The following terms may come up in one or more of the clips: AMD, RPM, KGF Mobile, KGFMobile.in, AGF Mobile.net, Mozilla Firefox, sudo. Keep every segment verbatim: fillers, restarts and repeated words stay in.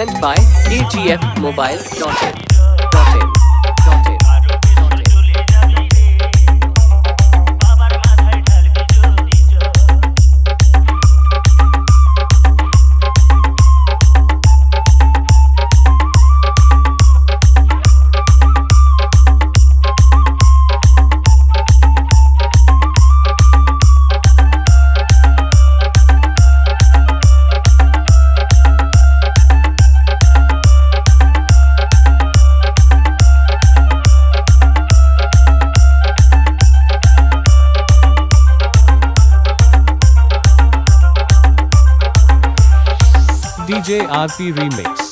Sent by A G F Mobile dot net. D J R P Remix.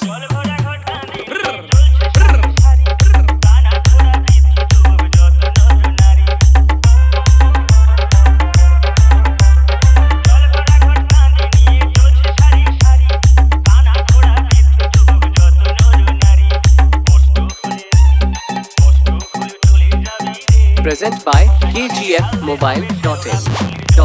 Present by K G F Mobile dot in. Present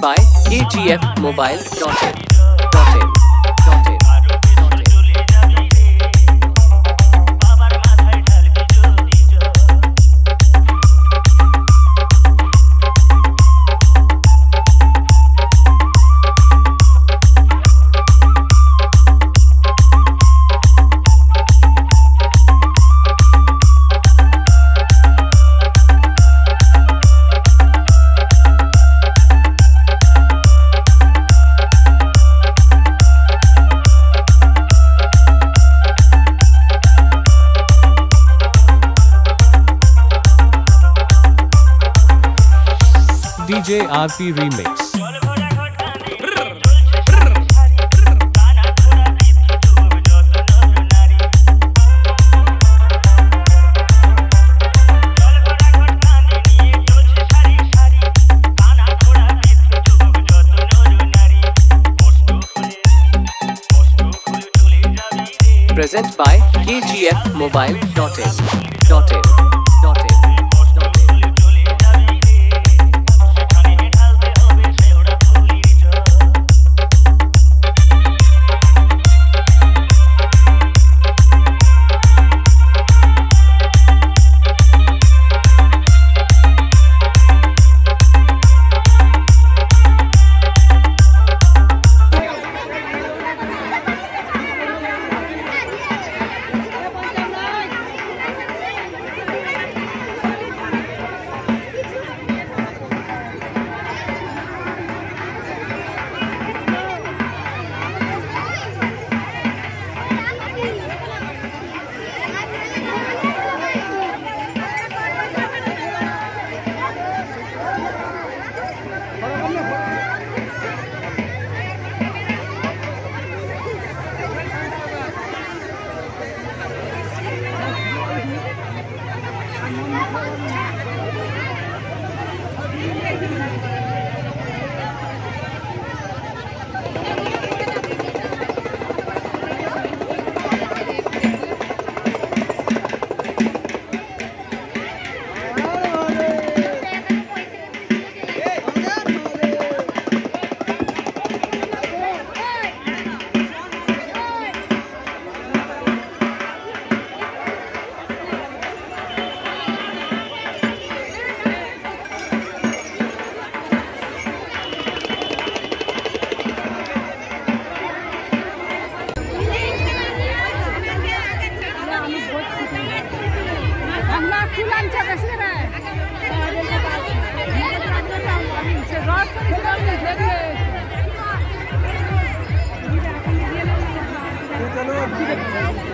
by A G F Mobile dot net. D J R P Remix. presented by K G F Mobile dot in.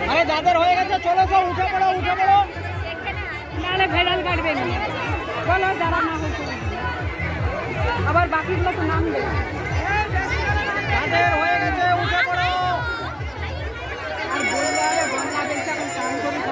अरे दादर होएगा तो चलो सो उठा पड़ो उठा पड़ो नाले भेड़ल काट देंगे बोलो जरा ना हो अब बाकी लोग तो नाम ले दादर होएगा तो उठा पड़ो बोला बोलना कैसा काम करो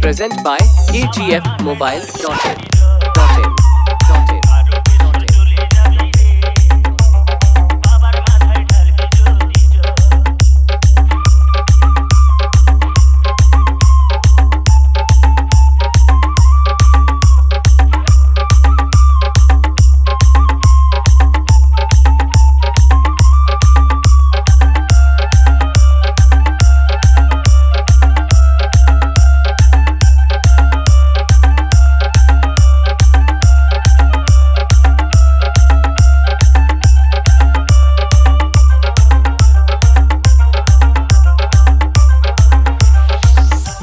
Presented by K G F Mobile dot net.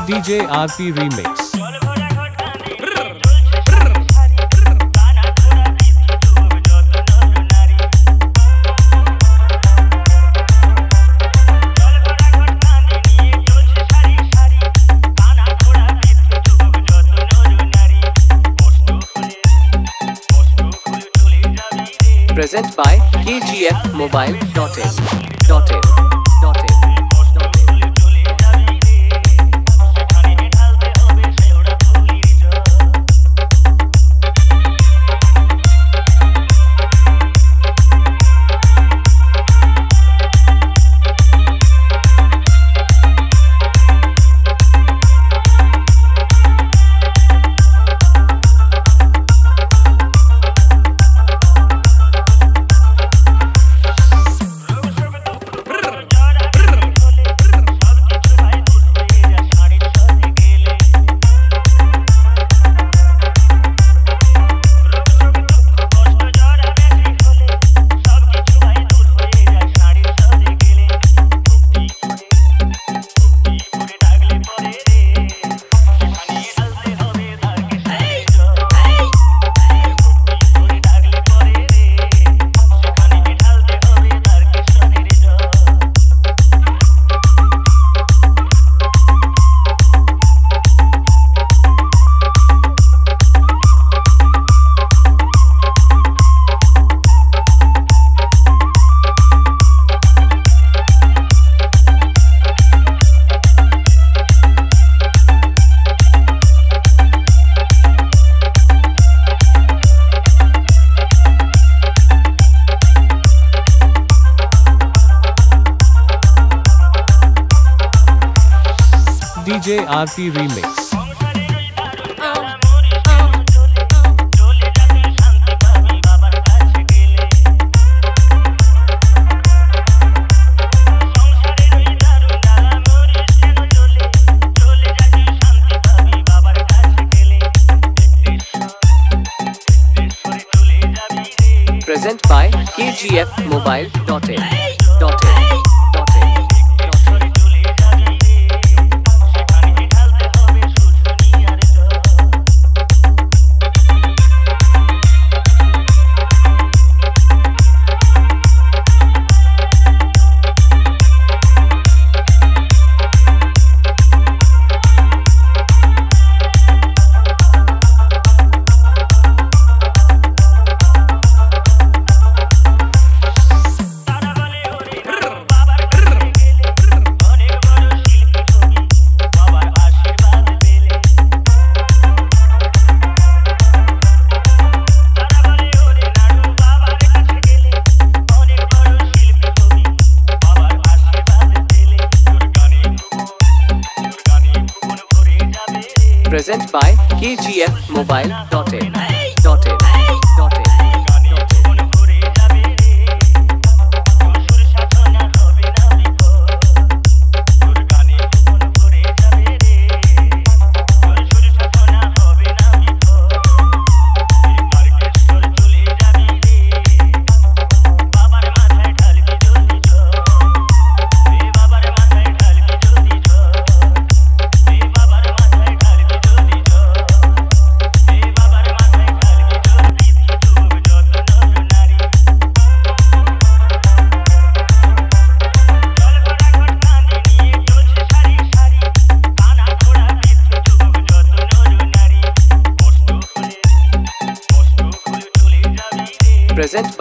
D J R P Remix. Presented by K G F Mobile dot in. D J R P Remix. Present by K G F Mobile dot in. Present by K G F Mobile dot in.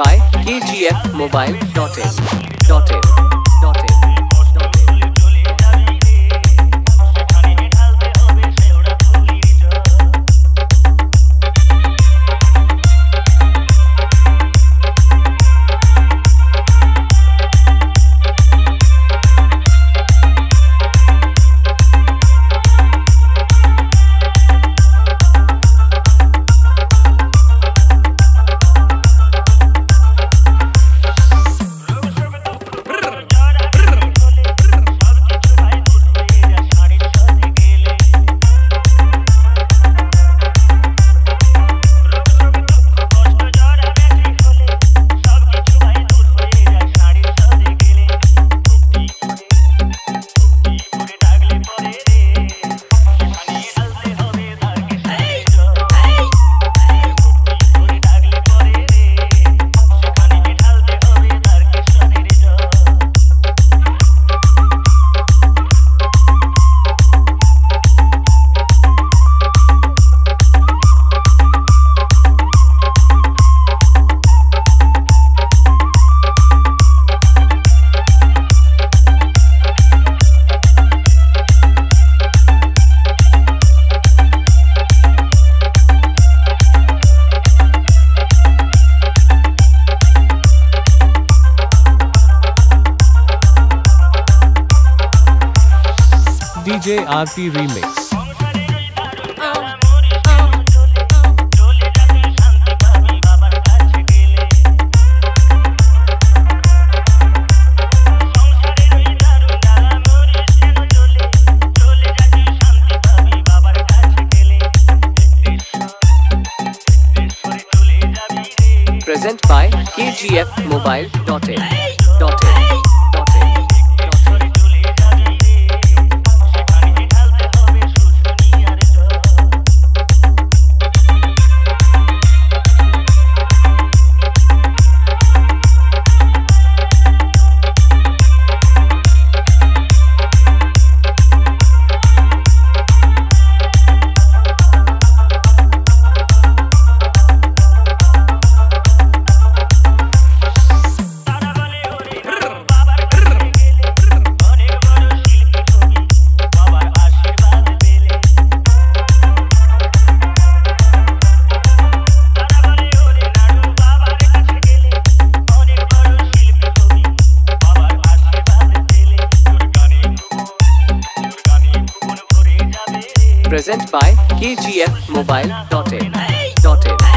Present by K G F Mobile dot in. D J R P Remix. Present by K G F Mobile dot in. Present by K G F Mobile dot in.